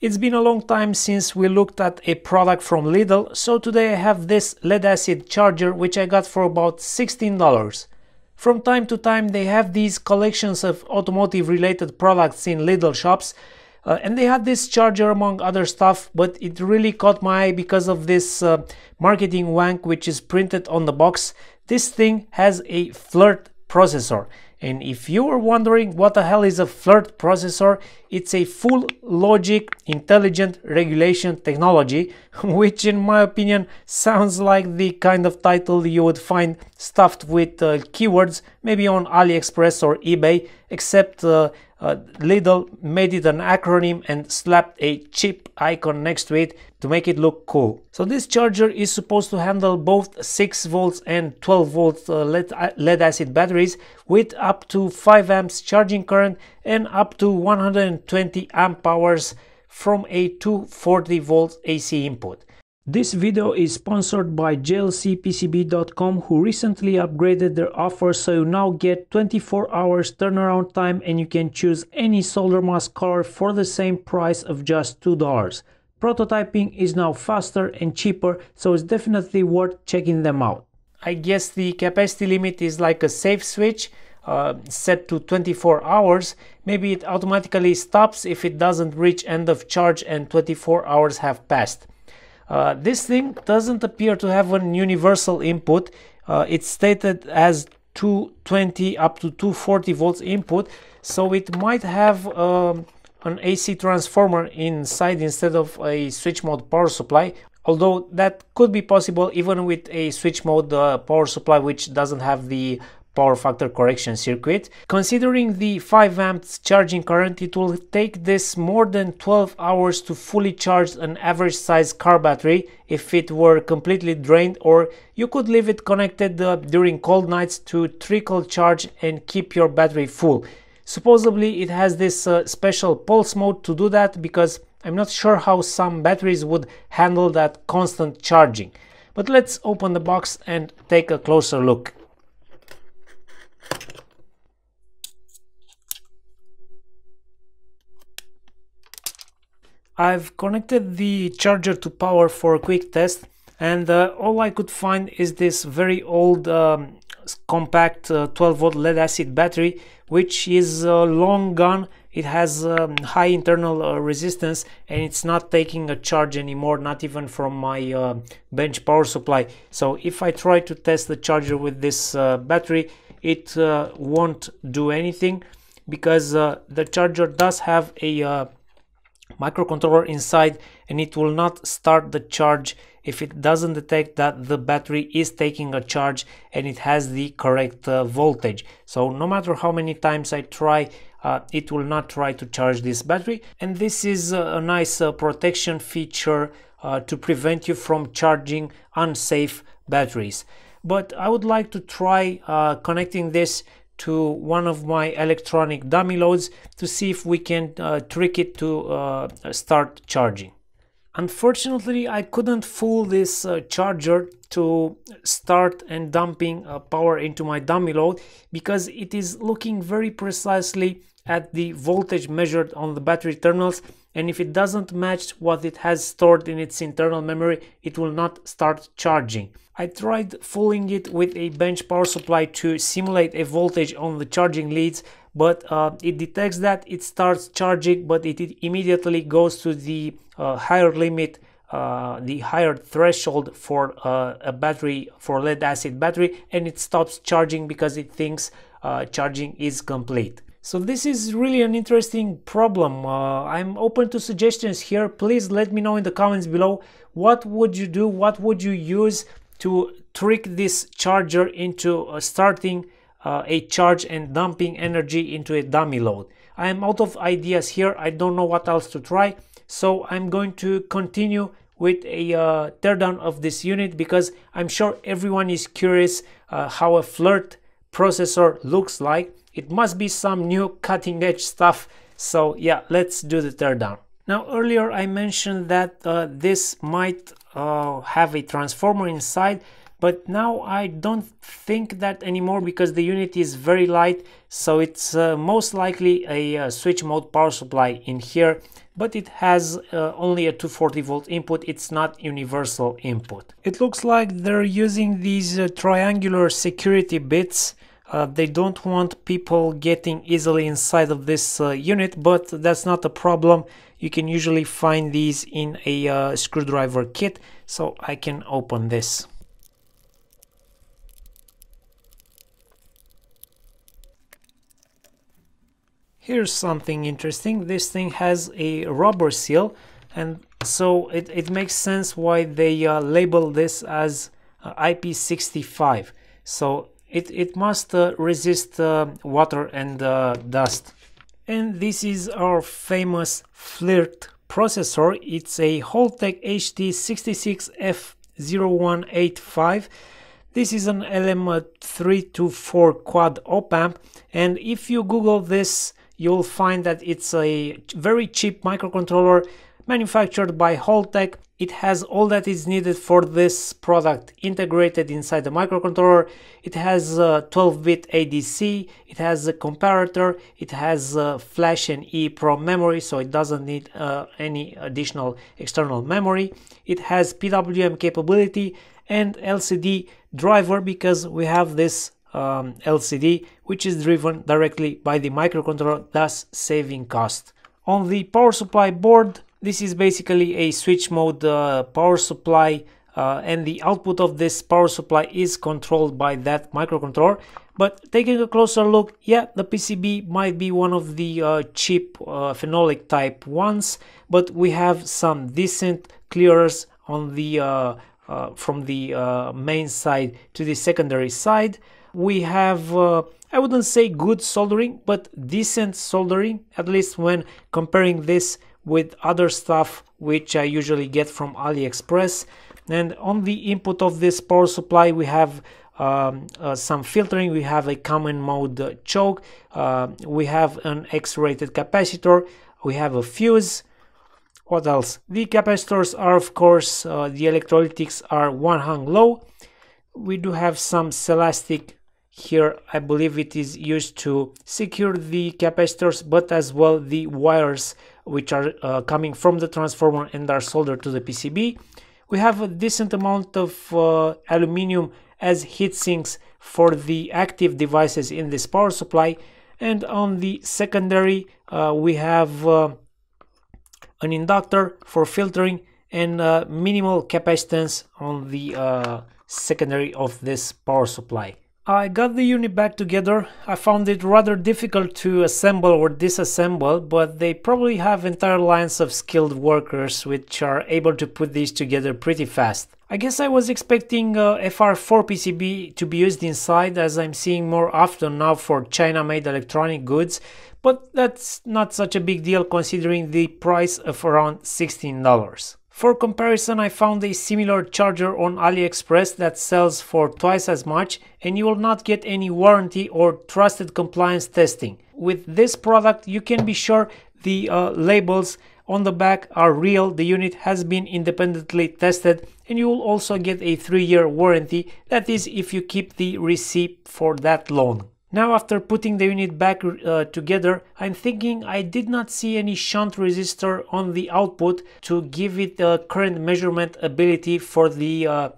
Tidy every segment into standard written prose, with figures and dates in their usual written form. It's been a long time since we looked at a product from Lidl, so today I have this lead-acid charger which I got for about $16. From time to time they have these collections of automotive related products in Lidl shops, and they had this charger among other stuff, but it really caught my eye because of this marketing wank which is printed on the box. This thing has a FLIRT processor. And if you were wondering what the hell is a FLIRT processor, it's a full logic intelligent regulation technology, which in my opinion sounds like the kind of title you would find stuffed with keywords, maybe on AliExpress or eBay, except Lidl made it an acronym and slapped a chip icon next to it to make it look cool. So this charger is supposed to handle both 6 volts and 12 volts lead-acid batteries with up to 5 amps charging current and up to 120 amp hours from a 240 volts AC input. This video is sponsored by JLCPCB.com, who recently upgraded their offer, so you now get 24 hours turnaround time and you can choose any solder mask color for the same price of just $2. Prototyping is now faster and cheaper, so it's definitely worth checking them out. I guess the capacity limit is like a safe switch, set to 24 hours. Maybe it automatically stops if it doesn't reach end of charge and 24 hours have passed. This thing doesn't appear to have an universal input. It's stated as 220 up to 240 volts input, so it might have an AC transformer inside instead of a switch mode power supply, although that could be possible even with a switch mode power supply which doesn't have the power factor correction circuit. Considering the 5 amps charging current, it will take this more than 12 hours to fully charge an average size car battery if it were completely drained, or you could leave it connected during cold nights to trickle charge and keep your battery full. Supposedly it has this special pulse mode to do that, because I'm not sure how some batteries would handle that constant charging. But let's open the box and take a closer look. I've connected the charger to power for a quick test, and all I could find is this very old compact 12 volt lead acid battery, which is long gone. It has high internal resistance and it's not taking a charge anymore, not even from my bench power supply. So if I try to test the charger with this battery, it won't do anything, because the charger does have a microcontroller inside, and it will not start the charge if it doesn't detect that the battery is taking a charge and it has the correct voltage. So no matter how many times I try, it will not try to charge this battery. And this is a nice protection feature to prevent you from charging unsafe batteries. But I would like to try connecting this to one of my electronic dummy loads to see if we can trick it to start charging. Unfortunately, I couldn't fool this charger to start and dumping power into my dummy load, because it is looking very precisely at the voltage measured on the battery terminals, and if it doesn't match what it has stored in its internal memory, it will not start charging. I tried fooling it with a bench power supply to simulate a voltage on the charging leads, but it detects that it starts charging, but it immediately goes to the higher limit, the higher threshold for a battery, for lead acid battery, and it stops charging because it thinks charging is complete. So this is really an interesting problem. I'm open to suggestions here. Please let me know in the comments below, what would you do, what would you use to trick this charger into starting a charge and dumping energy into a dummy load. I am out of ideas here. I don't know what else to try, so I'm going to continue with a teardown of this unit, because I'm sure everyone is curious how a FLIRT processor looks like. It must be some new cutting-edge stuff, so yeah, let's do the teardown. Now, earlier I mentioned that this might have a transformer inside, but now I don't think that anymore because the unit is very light, so it's most likely a switch mode power supply in here, but it has only a 240 volt input, it's not universal input. It looks like they're using these triangular security bits. They don't want people getting easily inside of this unit, but that's not a problem. You can usually find these in a screwdriver kit, so I can open this. Here's something interesting. This thing has a rubber seal, and so it makes sense why they label this as IP65. So it must resist water and dust. And this is our famous FLIRT processor. It's a Holtek HT66F0185. This is an LM324 quad op amp, and if you Google this, you'll find that it's a very cheap microcontroller manufactured by Holtek. It has all that is needed for this product integrated inside the microcontroller. It has 12-bit ADC, it has a comparator, it has flash and EEPROM memory, so it doesn't need any additional external memory. It has PWM capability and LCD driver, because we have this LCD which is driven directly by the microcontroller, thus saving cost. On the power supply board, this is basically a switch mode power supply, and the output of this power supply is controlled by that microcontroller. But taking a closer look, yeah, the PCB might be one of the cheap phenolic type ones, but we have some decent clearers on the from the main side to the secondary side. We have I wouldn't say good soldering, but decent soldering, at least when comparing this with other stuff which I usually get from AliExpress. And on the input of this power supply we have some filtering, we have a common mode choke, we have an X-rated capacitor, we have a fuse. What else? The capacitors are, of course, the electrolytics are one hung low. We do have some celastic here, I believe it is used to secure the capacitors, but as well the wires which are coming from the transformer and are soldered to the PCB. We have a decent amount of aluminum as heat sinks for the active devices in this power supply, and on the secondary we have an inductor for filtering and minimal capacitance on the secondary of this power supply. I got the unit back together. I found it rather difficult to assemble or disassemble, but they probably have entire lines of skilled workers which are able to put these together pretty fast. I guess I was expecting FR4 PCB to be used inside, as I'm seeing more often now for China-made electronic goods, but that's not such a big deal considering the price of around $16. For comparison, I found a similar charger on AliExpress that sells for twice as much, and you will not get any warranty or trusted compliance testing. With this product, you can be sure the labels on the back are real, the unit has been independently tested, and you will also get a 3-year warranty, that is if you keep the receipt for that loan. Now, after putting the unit back together, I'm thinking I did not see any shunt resistor on the output to give it the current measurement ability for the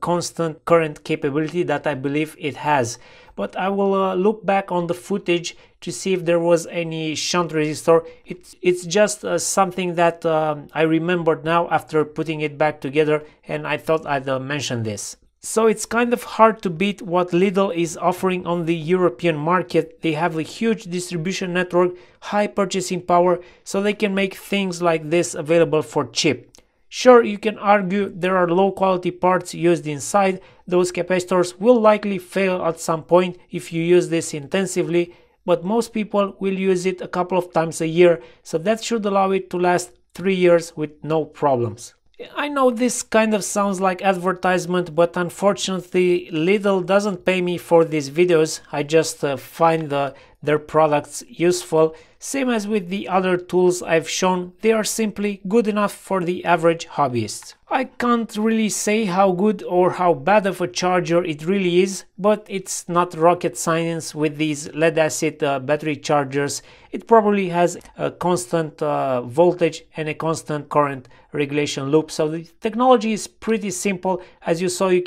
constant current capability that I believe it has. But I will look back on the footage to see if there was any shunt resistor. It's just something that I remembered now after putting it back together, and I thought I'd mention this. So it's kind of hard to beat what Lidl is offering on the European market. They have a huge distribution network, high purchasing power, so they can make things like this available for cheap. Sure, you can argue there are low quality parts used inside, those capacitors will likely fail at some point if you use this intensively, but most people will use it a couple of times a year, so that should allow it to last 3 years with no problems. I know this kind of sounds like advertisement, but unfortunately Lidl doesn't pay me for these videos. I just find the, their products useful. Same as with the other tools I've shown, they are simply good enough for the average hobbyist. I can't really say how good or how bad of a charger it really is, but it's not rocket science with these lead-acid battery chargers. It probably has a constant voltage and a constant current regulation loop, so the technology is pretty simple. As you saw, you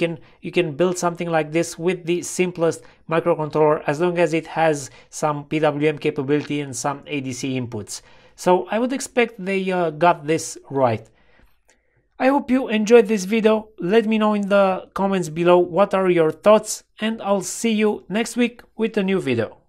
can build something like this with the simplest microcontroller, as long as it has some PWM capability and some ADC inputs. So I would expect they got this right. I hope you enjoyed this video. Let me know in the comments below what are your thoughts, and I'll see you next week with a new video.